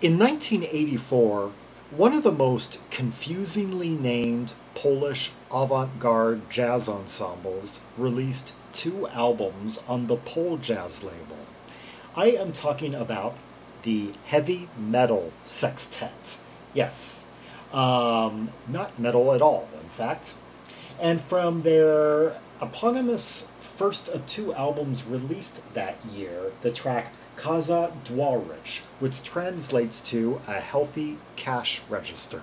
In 1984, one of the most confusingly named Polish avant-garde jazz ensembles released two albums on the Poljazz label. I am talking about the Heavy Metal Sextet. Yes, not metal at all, in fact. And from their eponymous first of two albums released that year, the track Kasa Zdrowych, which translates to a healthy cash register.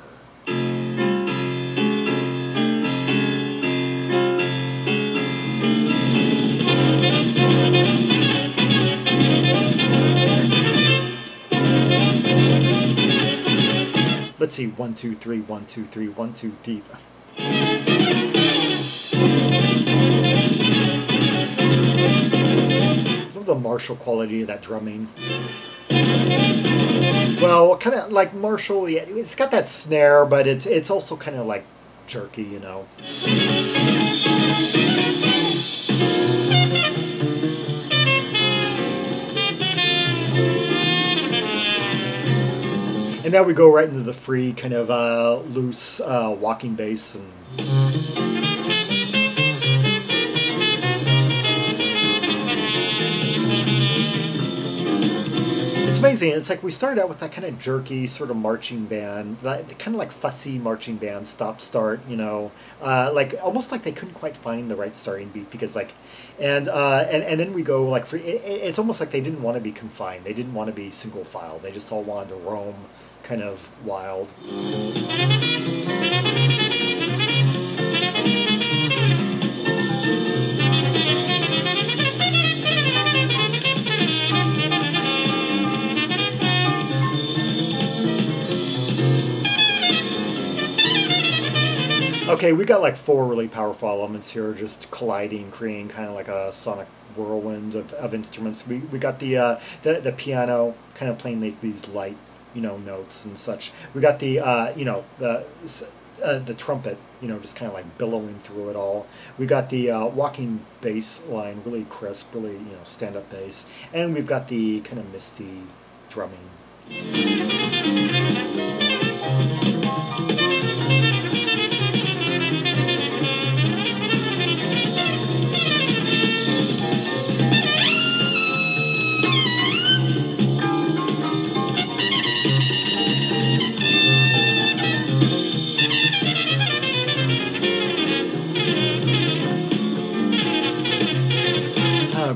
Let's see, 1, 2, 3, 1, 2, 3, 1, 2, 3. Love the martial quality of that drumming. Well, kind of like martial. Yeah, it's got that snare, but it's also kind of like jerky, you know. And now we go right into the free, kind of loose walking bass. And it's amazing. It's like we started out with that kind of jerky sort of marching band, that kind of like fussy marching band, stop-start, you know, like almost like they couldn't quite find the right starting beat because like, and then we go like free. It's almost like they didn't want to be confined. They didn't want to be single file. They just all wanted to roam. Kind of wild. Okay, we got like four really powerful elements here just colliding, creating kind of like a sonic whirlwind of instruments. We got the piano kind of playing like these light, you know, notes and such. We got the, you know, the trumpet, you know, just kind of like billowing through it all. We got the walking bass line, really crisp, really, you know, stand-up bass. And we've got the kind of misty drumming.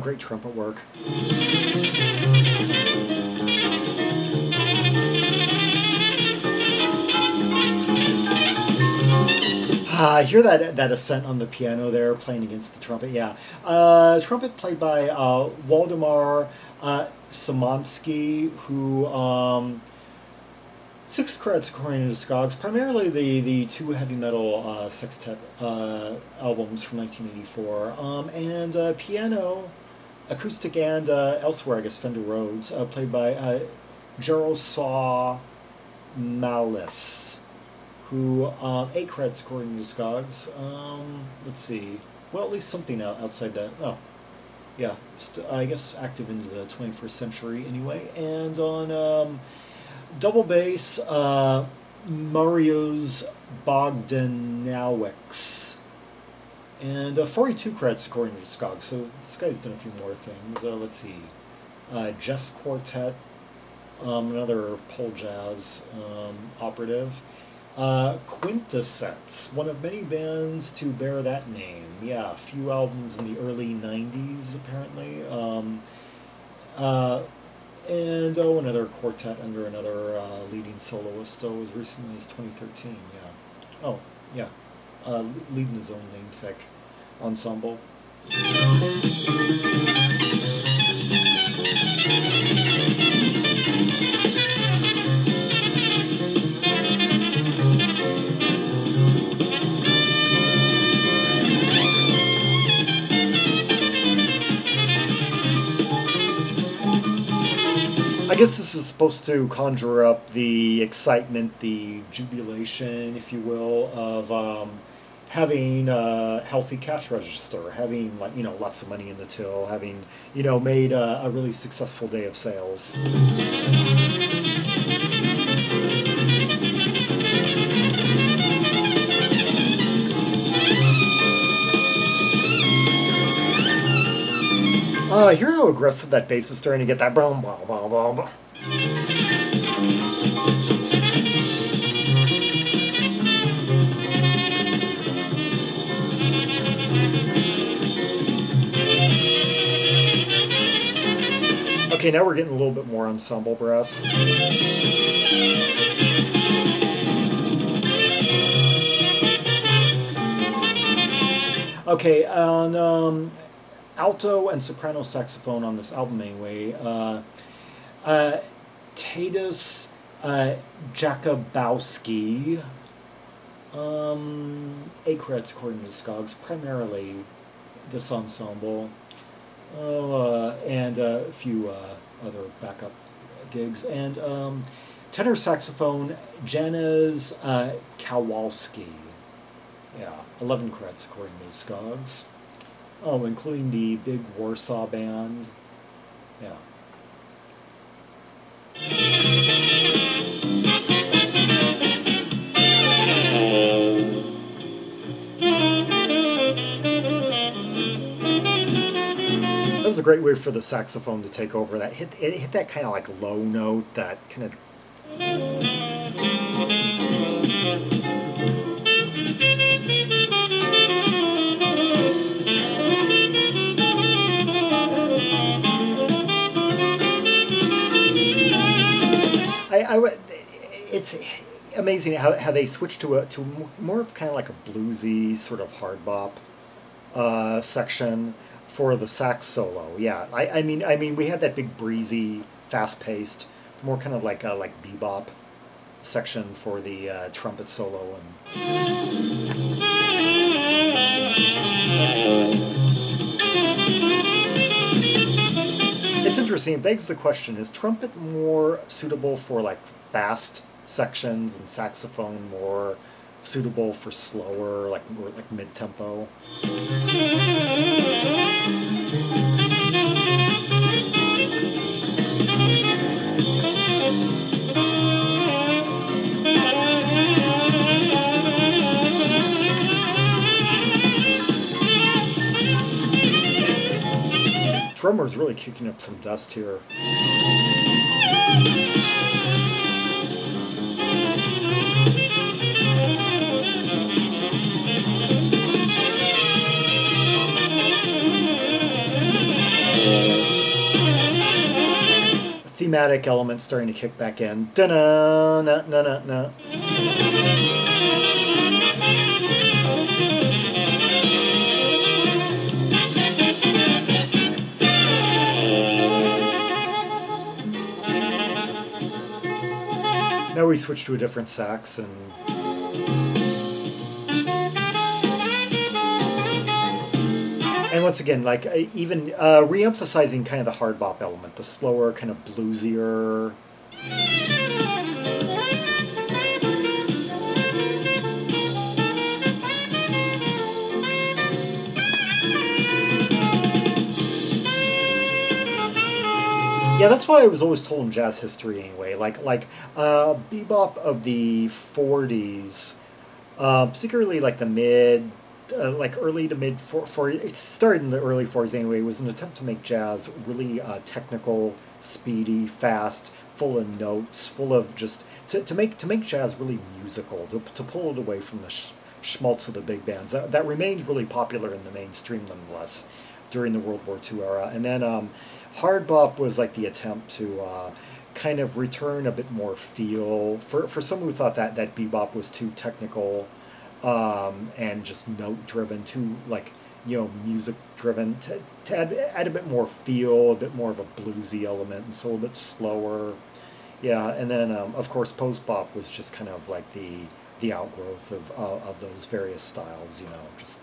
Great trumpet work. I hear that ascent on the piano there playing against the trumpet. Yeah, trumpet played by Waldemar Szymański, who 6 credits according to Discogs, primarily the two Heavy Metal Sextet albums from 1984, and piano, acoustic and elsewhere, I guess, Fender Rhodes, played by Jarosław Małys, who 8 credits according to Discogs. Let's see. Well, at least something outside that. Oh, yeah. I guess active into the 21st century anyway. And on double bass, Mariusz Bogdanowicz. And 42 credits according to Discogs, so this guy's done a few more things. Let's see, Jazz Quartet, another Poljazz operative. Quintessence, one of many bands to bear that name. Yeah, a few albums in the early 90s, apparently. And oh, another quartet under another leading soloist, though, as recently as 2013, yeah. Oh, yeah. Leading his own namesake ensemble. I guess this is supposed to conjure up the excitement, the jubilation, if you will, of having a healthy cash register, having, like, you know, lots of money in the till, having, you know, made a really successful day of sales. I hear how aggressive that bass is starting to get, that blah, blah, blah, blah, blah. Okay, now we're getting a little bit more ensemble brass. Okay, on alto and soprano saxophone on this album anyway, Tatus Jakobowski, Akerets according to Discogs, primarily this ensemble. And a few other backup gigs. And tenor saxophone, Janusz Kowalski. Yeah, 11 credits according to Discogs. Oh, including the big Warsaw band. Yeah. That was a great way for the saxophone to take over. That hit, it hit that kind of like low note, that kind of... It's amazing how they switched to more of kind of like a bluesy sort of hard bop section for the sax solo. Yeah, I mean we had that big breezy, fast-paced, more kind of like a bebop section for the trumpet solo and. It's interesting. It begs the question: is trumpet more suitable for like fast sections, and saxophone more suitable for slower, like more like mid-tempo? Drummer's really kicking up some dust here. Thematic elements starting to kick back in. Da-na, na, na, na, na. Now we switch to a different sax and. And once again, like even re-emphasizing kind of the hard bop element, the slower, kind of bluesier. Yeah, that's why I was always told in jazz history anyway. Like bebop of the 40s, particularly like the mid. Like early to mid 40s, it started in the early 40s anyway, was an attempt to make jazz really technical, speedy, fast, full of notes, full of just, to make jazz really musical, to pull it away from the schmaltz of the big bands. That remained really popular in the mainstream nonetheless during the World War II era. And then hard bop was like the attempt to kind of return a bit more feel, for some who thought that bebop was too technical, and just note-driven, too, like, you know, music-driven, to add a bit more feel, a bit more of a bluesy element, and so a bit slower. Yeah, and then, of course, post-bop was just kind of like the outgrowth of those various styles, you know, just...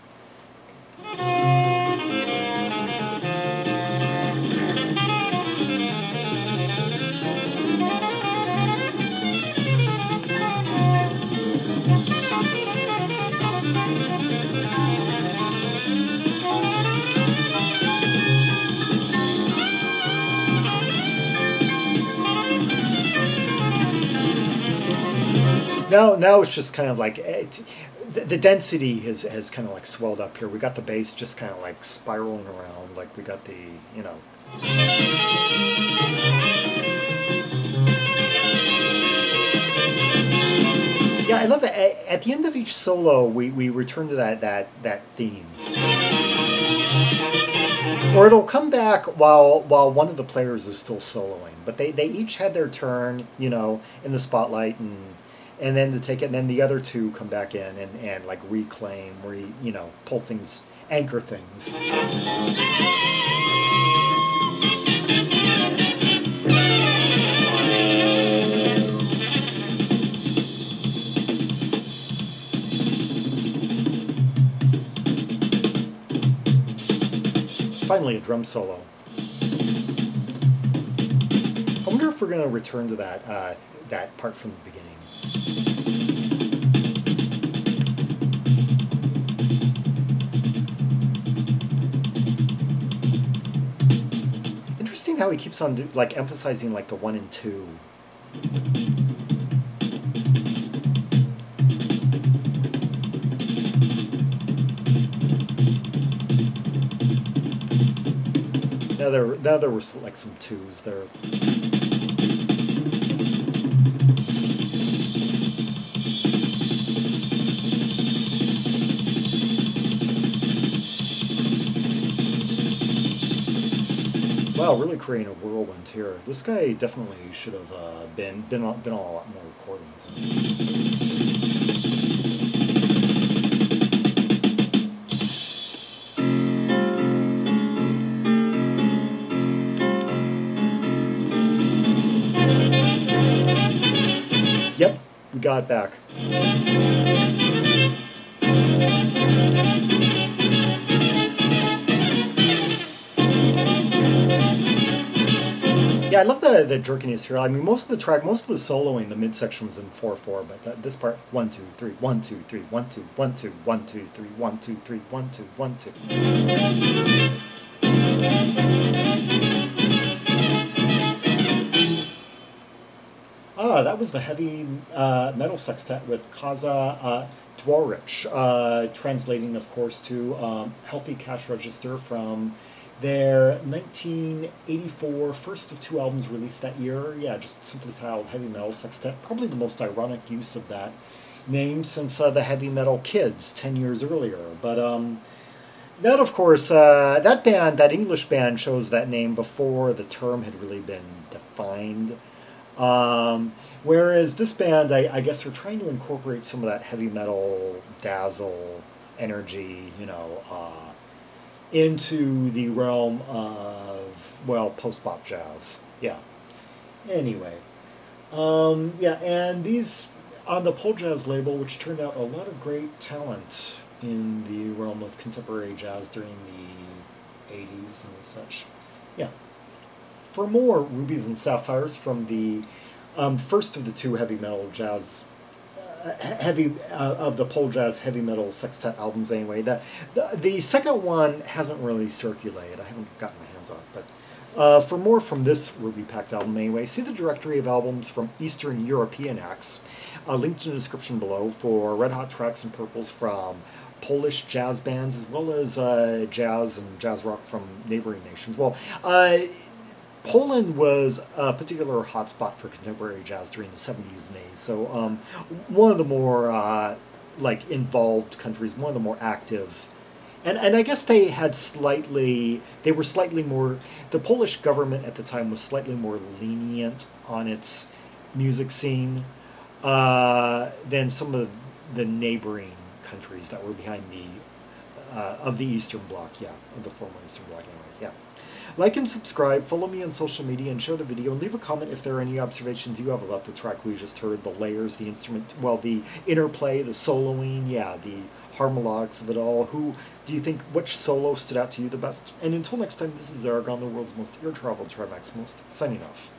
Now it's just kind of like, the density has kind of like swelled up here. We got the bass just kind of like spiraling around, like we got the, you know, Yeah, I love it. At the end of each solo, we return to that theme. Or it'll come back while one of the players is still soloing. But they each had their turn, you know, in the spotlight, and then to take it, and then the other two come back in and like reclaim, you know, pull things, anchor things. Finally, a drum solo. I wonder if we're going to return to that part from the beginning. Interesting how he keeps on like emphasizing like the 1 and 2. Now there were like some 2s there. Wow, really creating a whirlwind here. This guy definitely should have been on a lot more recordings. We got it back. Yeah, I love the jerkiness here. I mean, most of the soloing, the midsection was in 4/4, but this part 1 2 3 1 2 1 2 1 2 1 2 1 2 3 1 2 3 1 2 1 2 1 2. Ah, that was the Heavy Metal Sextet with Kasa Zdrowych, translating, of course, to Healthy Cash Register from their 1984 first of 2 albums released that year. Yeah, just simply titled Heavy Metal Sextet. Probably the most ironic use of that name since the Heavy Metal Kids 10 years earlier. But that, of course, that band, that English band, chose that name before the term had really been defined. Whereas this band, I guess, are trying to incorporate some of that heavy metal dazzle energy, you know, into the realm of, well, post-bop jazz. Yeah. Anyway. Yeah, and these, on the Poljazz label, which turned out a lot of great talent in the realm of contemporary jazz during the 80s and such. Yeah. For more Rubies and Sapphires from the first of the 2 heavy metal jazz, of the Poljazz Heavy Metal Sextet albums anyway. The second one hasn't really circulated. I haven't gotten my hands on it. But for more from this Ruby Pact album anyway, see the directory of albums from Eastern European acts, linked in the description below, for Red Hot Tracks and Purples from Polish jazz bands, as well as jazz and jazz rock from neighboring nations. Well, Poland was a particular hotspot for contemporary jazz during the 70s and 80s, so one of the more like involved countries, one of the more active, and I guess they were slightly more, the Polish government at the time was slightly more lenient on its music scene than some of the neighboring countries that were behind the of the Eastern Bloc, yeah, of the former Eastern Bloc anyway, yeah. Like and subscribe, follow me on social media, and share the video, and leave a comment if there are any observations you have about the track we just heard, the layers, the instrument, well, the interplay, the soloing, yeah, the harmonics of it all. Who do you think, which solo stood out to you the best? And until next time, this is Zaragon, the world's most air-traveled Trimax most, signing off.